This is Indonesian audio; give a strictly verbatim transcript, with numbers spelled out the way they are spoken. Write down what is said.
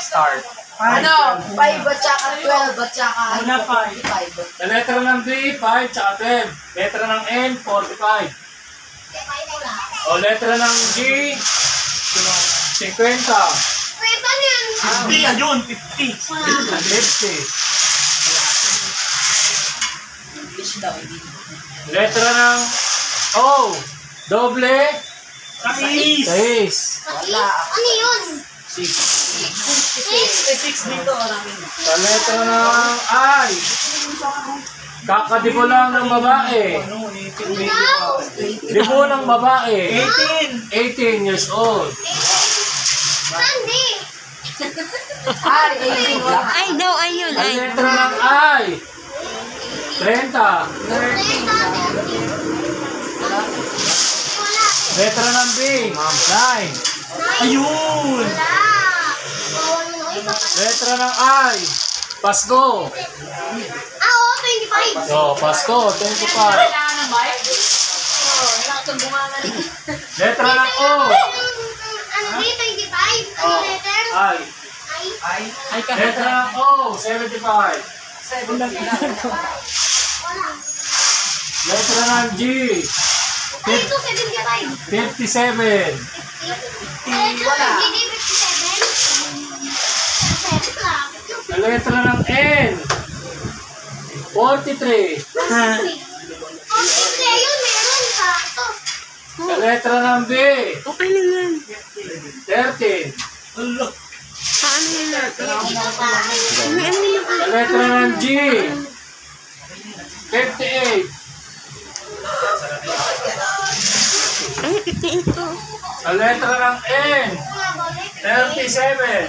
start. Ano? five at saka twelve at saka forty-five. The letter ng B, five at twelve. Letter ng N, forty-five. O letter ng G, fifty. fifty yan yun, fifty. fifty. Letra ng O, doble, sais. sais. Wala. Ano yun? six. six. Dito. Sa letra ng I, kakadibo lang ng babae. Dibo ng babae. eighteen. eighteen years old. Sunday. Ay, ay daw, ayun, ay. Letra ng I. thirty. Letra ng B. nine. Ayun. Letra ng I. Pasko. Ah, oo, twenty-five. So, Pasko, twenty-five. Letra ng O. Ano twenty-five? Ano letter? I. I. I. Letra O, seventy-five. Letra ng G. fifty-seven. fifty-seven. Letra ng N. forty-three. forty-three, yun meron sa ito. Letra ng B. Okay na lang. thirteen. Saan yun natin? Letra ng G. fifty-eight. Ay, fifty-eight to. Letra ng N. thirty-seven.